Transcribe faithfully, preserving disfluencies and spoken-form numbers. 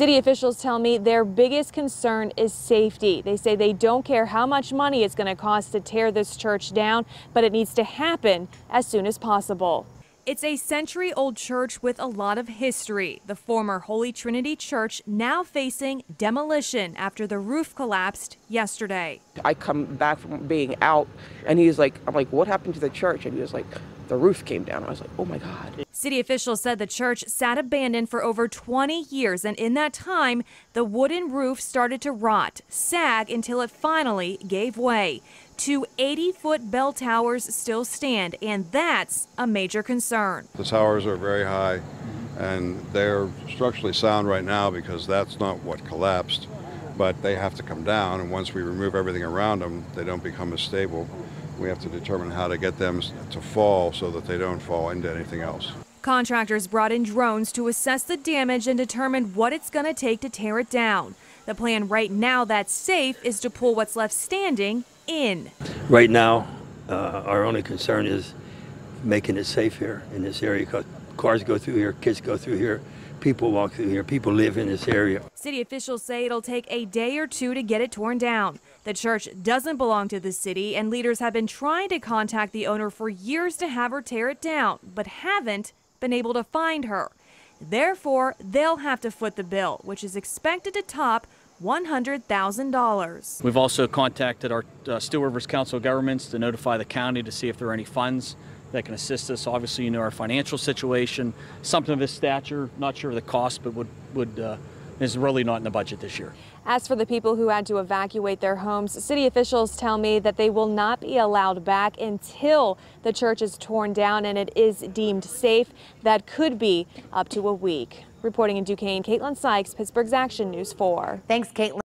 City officials tell me their biggest concern is safety. They say they don't care how much money it's going to cost to tear this church down, but it needs to happen as soon as possible. It's a century-old church with a lot of history. The former Holy Trinity Church now facing demolition after the roof collapsed yesterday. I come back from being out, and he's like, I'm like, what happened to the church? And he was like, the roof came down. I was like, oh my God. City officials said the church sat abandoned for over twenty years, and in that time, the wooden roof started to rot, sag until it finally gave way. Two eighty-foot bell towers still stand, and that's a major concern. The towers are very high, and they're structurally sound right now because that's not what collapsed, but they have to come down, and once we remove everything around them, they don't become as stable. We have to determine how to get them to fall so that they don't fall into anything else. Contractors brought in drones to assess the damage and determine what it's going to take to tear it down. The plan right now that's safe is to pull what's left standing in. Right now, uh, our only concern is making it safe here in this area, because cars go through here, kids go through here, people walk through here, people live in this area. City officials say it'll take a day or two to get it torn down. The church doesn't belong to the city, and leaders have been trying to contact the owner for years to have her tear it down, but haven't been able to find her. Therefore, they'll have to foot the bill, which is expected to top one hundred thousand dollars. We've also contacted our uh, Steel Rivers Council of Governments to notify the county to see if there are any funds that can assist us. Obviously, you know our financial situation. Something of this stature, not sure of the cost, but would, would uh, is really not in the budget this year. As for the people who had to evacuate their homes, city officials tell me that they will not be allowed back until the church is torn down and it is deemed safe. That could be up to a week. Reporting in Duquesne, Caitlin Sykes, Pittsburgh's Action News four. Thanks, Caitlin.